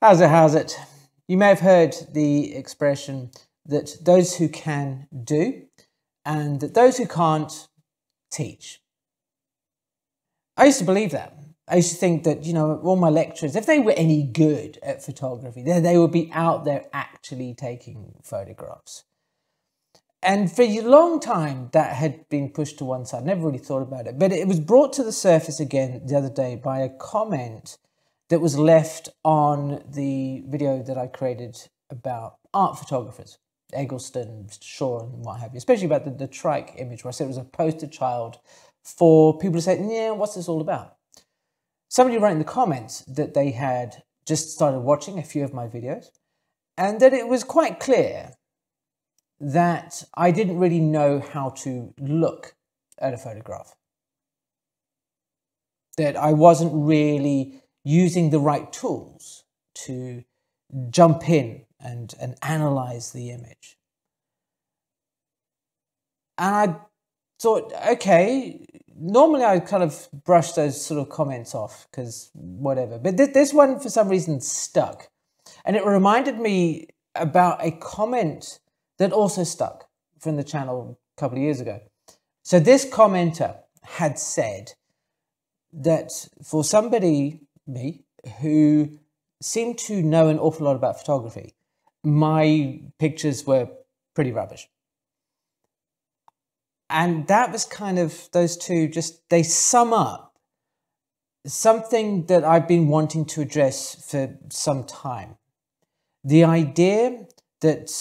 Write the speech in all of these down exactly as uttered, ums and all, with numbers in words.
How's it, how's it? You may have heard the expression that those who can do and that those who can't teach. I used to believe that. I used to think that, you know, all my lecturers, if they were any good at photography, then they would be out there actually taking photographs. And for a long time, that had been pushed to one side. I never really thought about it. But it was brought to the surface again the other day by a comment that was left on the video that I created about art photographers, Eggleston, Shore, and what have you, especially about the, the trike image, where I said it was a poster child for people who say, yeah, what's this all about? Somebody wrote in the comments that they had just started watching a few of my videos and that it was quite clear that I didn't really know how to look at a photograph. That I wasn't really using the right tools to jump in and, and analyze the image. And I thought, okay, normally I kind of brush those sort of comments off because whatever. But th this one, for some reason, stuck. And it reminded me about a comment that also stuck from the channel a couple of years ago. So this commenter had said that for somebody, me, who seemed to know an awful lot about photography, my pictures were pretty rubbish. And that was kind of, those two just, they sum up something that I've been wanting to address for some time. The idea that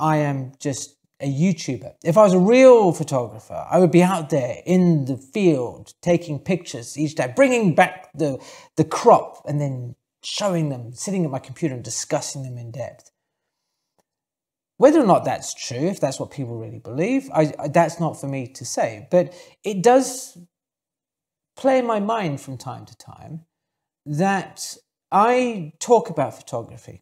I am just a YouTuber. If I was a real photographer, I would be out there in the field taking pictures each day, bringing back the, the crop and then showing them, sitting at my computer and discussing them in depth. Whether or not that's true, if that's what people really believe, I, I, that's not for me to say. But it does play in my mind from time to time that I talk about photography.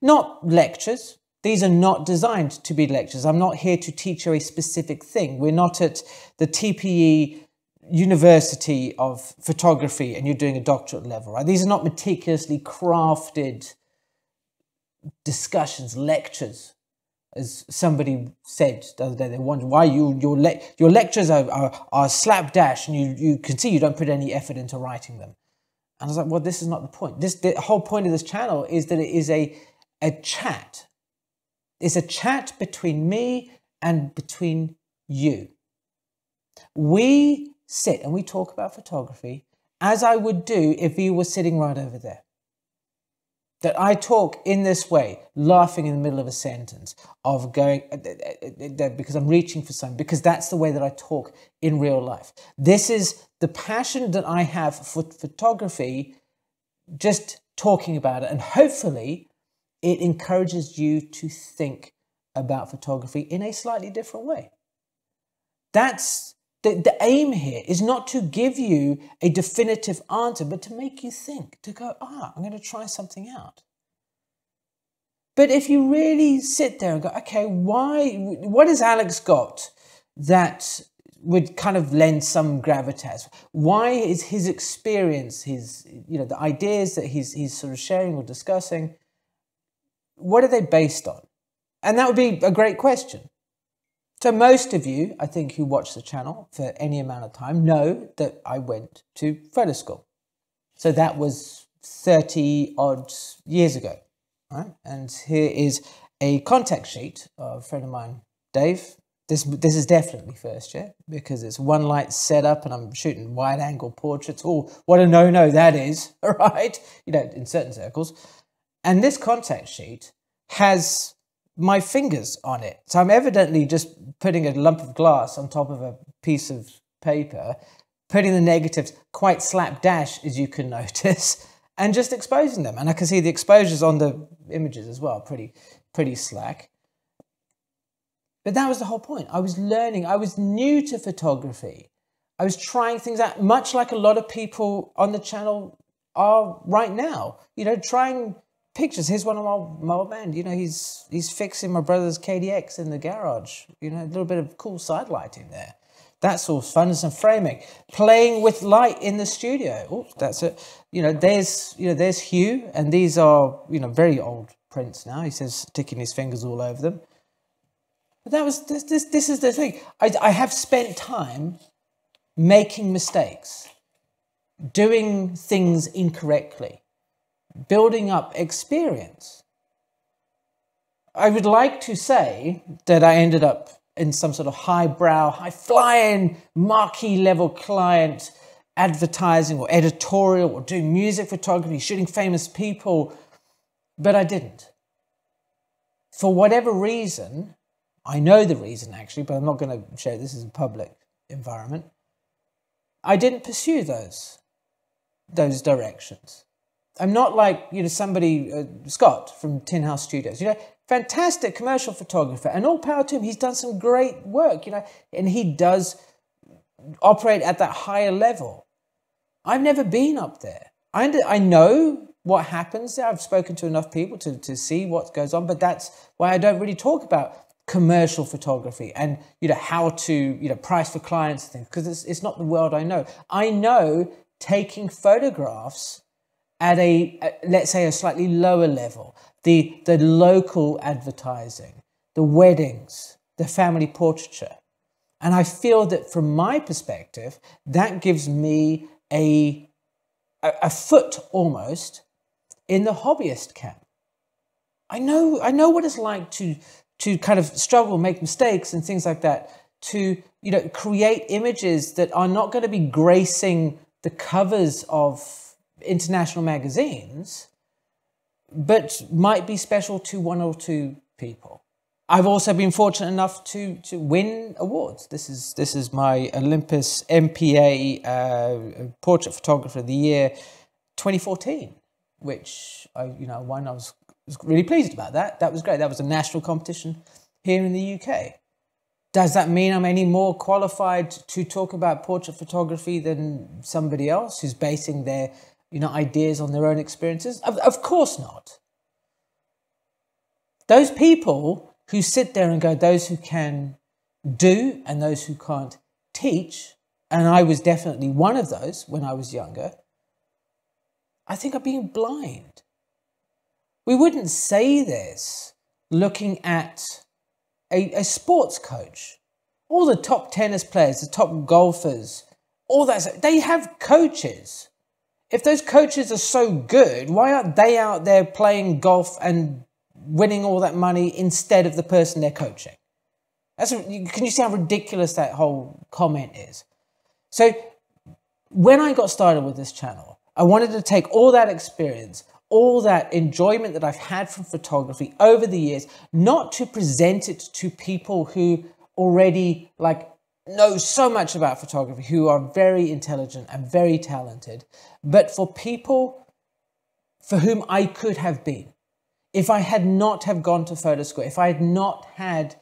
Not lectures. These are not designed to be lectures. I'm not here to teach you a specific thing. We're not at the T P E University of Photography and you're doing a doctorate level, right? These are not meticulously crafted discussions, lectures. As somebody said the other day, they wondered why you, your, le your lectures are, are, are slapdash and you, you can see you don't put any effort into writing them. And I was like, well, this is not the point. This, the whole point of this channel is that it is a, a chat. It's a chat between me and between you. We sit and we talk about photography as I would do if you were sitting right over there. That I talk in this way, laughing in the middle of a sentence, of going, because I'm reaching for something, because that's the way that I talk in real life. This is the passion that I have for photography, just talking about it. And hopefully it encourages you to think about photography in a slightly different way. That's the, the aim here, is not to give you a definitive answer, but to make you think, to go, ah, I'm going to try something out. But if you really sit there and go, okay, why, what has Alex got that would kind of lend some gravitas? Why is his experience, his, you know, the ideas that he's, he's sort of sharing or discussing, what are they based on? And that would be a great question. So most of you, I think, who watch the channel for any amount of time know that I went to photo school. So that was thirty odd years ago, right? And here is a contact sheet of a friend of mine, Dave. This, this is definitely first year because it's one light setup and I'm shooting wide angle portraits. Oh, what a no-no that is, right? You know, in certain circles. And this contact sheet has my fingers on it. So I'm evidently just putting a lump of glass on top of a piece of paper, putting the negatives quite slapdash, as you can notice, and just exposing them. And I can see the exposures on the images as well, pretty, pretty slack. But that was the whole point. I was learning. I was new to photography. I was trying things out, much like a lot of people on the channel are right now, you know, trying pictures. Here's one of my, my old man, you know, he's he's fixing my brother's K D X in the garage, you know, a little bit of cool side lighting there. That's all fun and some framing. Playing with light in the studio. Oh, that's it. You know, there's you know, there's Hugh, and these are you know very old prints now. He says sticking his fingers all over them. But that was this. This, this is the thing. I, I have spent time making mistakes, doing things incorrectly, building up experience. I would like to say that I ended up in some sort of highbrow, high-flying, marquee-level client advertising or editorial or doing music photography, shooting famous people, but I didn't. For whatever reason, I know the reason actually, but I'm not going to share this is a public environment, I didn't pursue those, those directions. I'm not like, you know, somebody, uh, Scott from Tin House Studios, you know, fantastic commercial photographer, and all power to him. He's done some great work, you know, and he does operate at that higher level. I've never been up there. I, under, I know what happens there. I've spoken to enough people to, to see what goes on, but that's why I don't really talk about commercial photography and, you know, how to, you know, price for clients and things, because it's, it's not the world I know. I know taking photographs at a, at, let's say, a slightly lower level, the, the local advertising, the weddings, the family portraiture. And I feel that from my perspective, that gives me a, a, a foot almost in the hobbyist camp. I know, I know what it's like to, to kind of struggle, make mistakes and things like that, to, you know, create images that are not going to be gracing the covers of international magazines, but might be special to one or two people. I've also been fortunate enough to to win awards. This is this is my Olympus M P A uh, Portrait Photographer of the Year, twenty fourteen, which I you know won. I was, was really pleased about that. That was great. That was a national competition here in the U K. Does that mean I'm any more qualified to talk about portrait photography than somebody else who's basing their you know, ideas on their own experiences? Of, of course not. Those people who sit there and go, those who can do and those who can't teach, and I was definitely one of those when I was younger, I think I'm being blind. We wouldn't say this looking at a, a sports coach. All the top tennis players, the top golfers, all that stuff, they have coaches. If those coaches are so good, why aren't they out there playing golf and winning all that money instead of the person they're coaching? That's, can you see how ridiculous that whole comment is? So when I got started with this channel, I wanted to take all that experience, all that enjoyment that I've had from photography over the years, not to present it to people who already like know so much about photography, who are very intelligent and very talented, but for people for whom I could have been. If I had not have gone to photo school, if I had not had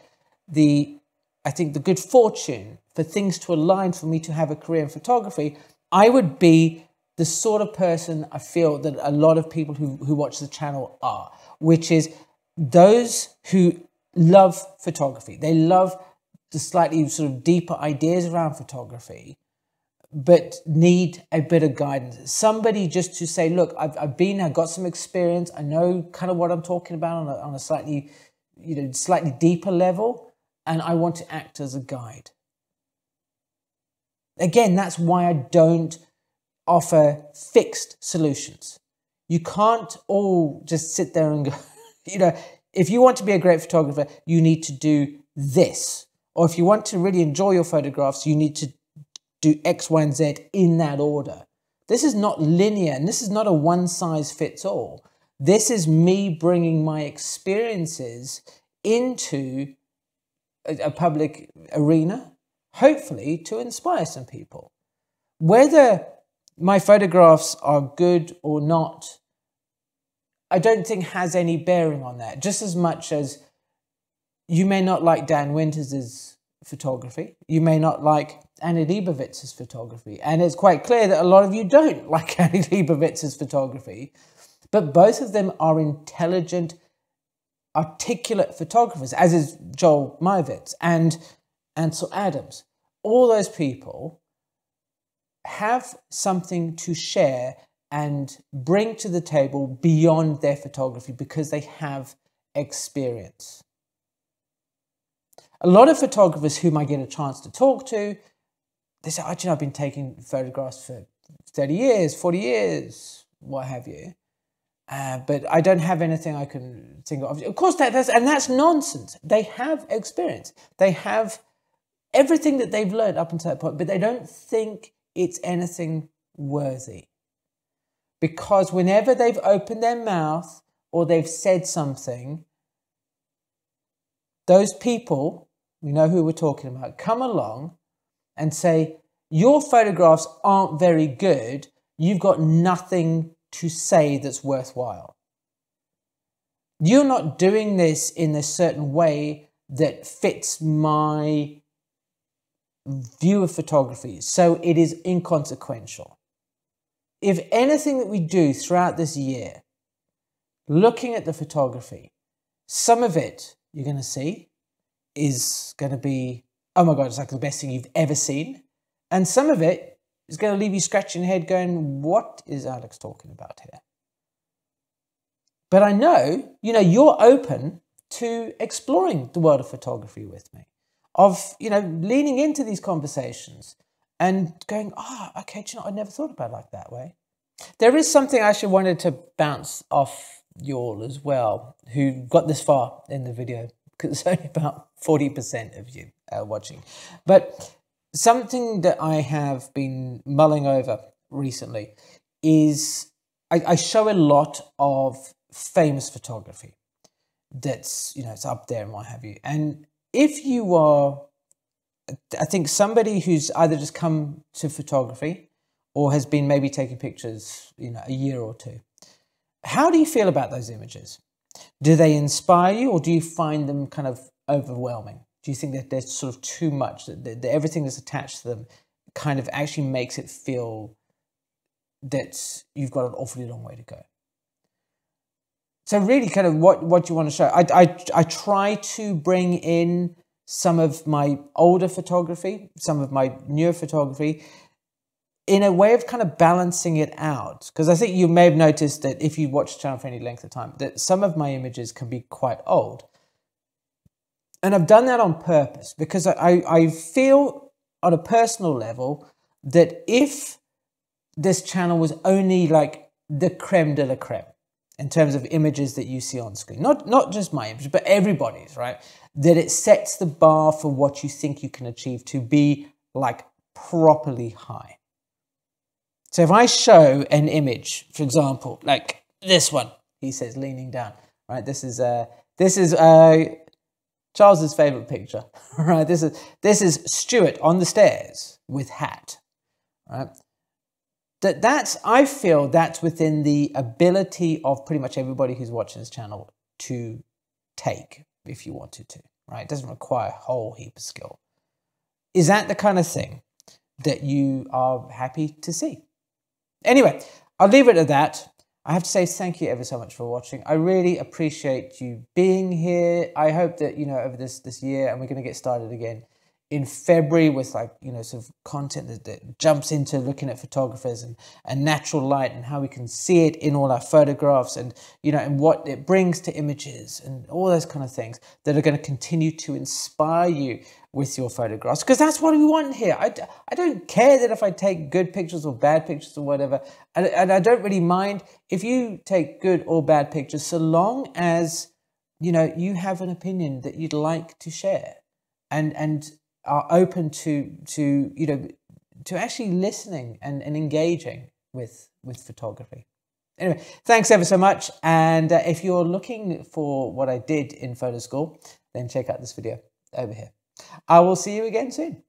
the, I think, the good fortune for things to align for me to have a career in photography, I would be the sort of person I feel that a lot of people who, who watch the channel are, which is those who love photography. They love the slightly sort of deeper ideas around photography, but need a bit of guidance. Somebody just to say, look, I've, I've been, I've got some experience. I know kind of what I'm talking about on a, on a slightly, you know, slightly deeper level. And I want to act as a guide. Again, that's why I don't offer fixed solutions. You can't all just sit there and go, you know, if you want to be a great photographer, you need to do this. Or if you want to really enjoy your photographs, you need to do X, Y, and Z in that order. This is not linear, and this is not a one-size-fits-all. This is me bringing my experiences into a, a public arena, hopefully to inspire some people. Whether my photographs are good or not, I don't think has any bearing on that, just as much as you may not like Dan Winters's photography. You may not like Annie Leibovitz's photography. And it's quite clear that a lot of you don't like Annie Leibovitz's photography. But both of them are intelligent, articulate photographers, as is Joel Meyerowitz and Ansel Adams. all those people have something to share and bring to the table beyond their photography because they have experience. A lot of photographers whom I get a chance to talk to, they say, oh, you know, I've been taking photographs for thirty years, forty years, what have you. Uh, but I don't have anything I can think of. Of course, that, that's, and that's nonsense. They have experience. They have everything that they've learned up until that point, but they don't think it's anything worthy. Because whenever they've opened their mouth or they've said something, those people, we know who we're talking about, come along and say, your photographs aren't very good. You've got nothing to say that's worthwhile. You're not doing this in a certain way that fits my view of photography, so it is inconsequential. If anything that we do throughout this year, looking at the photography, some of it you're going to see is going to be, oh my God, it's like the best thing you've ever seen. And some of it is going to leave you scratching your head going, what is Alex talking about here? But I know, you know, you're open to exploring the world of photography with me, of, you know, leaning into these conversations and going, ah, oh, okay, do you know, I never thought about it like that way. There is something I actually wanted to bounce off you all as well, who got this far in the video, because it's only about forty percent of you uh, watching. But something that I have been mulling over recently is I, I show a lot of famous photography that's, you know, it's up there and what have you. And if you are, I think somebody who's either just come to photography or has been maybe taking pictures, you know, a year or two, how do you feel about those images? Do they inspire you or do you find them kind of overwhelming? Do you think that there's sort of too much, that, that everything that's attached to them kind of actually makes it feel that you've got an awfully long way to go? So really kind of what, what you want to show. I, I, I try to bring in some of my older photography, some of my newer photography, in a way of kind of balancing it out. Because I think you may have noticed that if you watch the channel for any length of time, that some of my images can be quite old. And I've done that on purpose because I, I feel on a personal level that if this channel was only like the creme de la creme in terms of images that you see on screen, not, not just my image, but everybody's, right? That it sets the bar for what you think you can achieve to be like properly high. So if I show an image, for example, like this one, he says leaning down, right? This is a, this is a, Charles's favorite picture, right? This is, this is Stuart on the stairs with hat, right? That that's, I feel that's within the ability of pretty much everybody who's watching this channel to take if you wanted to, right? It doesn't require a whole heap of skill. Is that the kind of thing that you are happy to see? Anyway, I'll leave it at that. I have to say thank you ever so much for watching. I really appreciate you being here. I hope that, you know, over this, this year, and we're going to get started again in February with like, you know, sort of content that, that jumps into looking at photographers and, and natural light and how we can see it in all our photographs and, you know, and what it brings to images and all those kind of things that are going to continue to inspire you with your photographs, because that's what we want here. I, I don't care that if I take good pictures or bad pictures or whatever, and, and I don't really mind if you take good or bad pictures, so long as, you know, you have an opinion that you'd like to share and, and are open to, to, you know, to actually listening and, and engaging with, with photography. Anyway, thanks ever so much. And uh, if you're looking for what I did in photo school, then check out this video over here. I will see you again soon.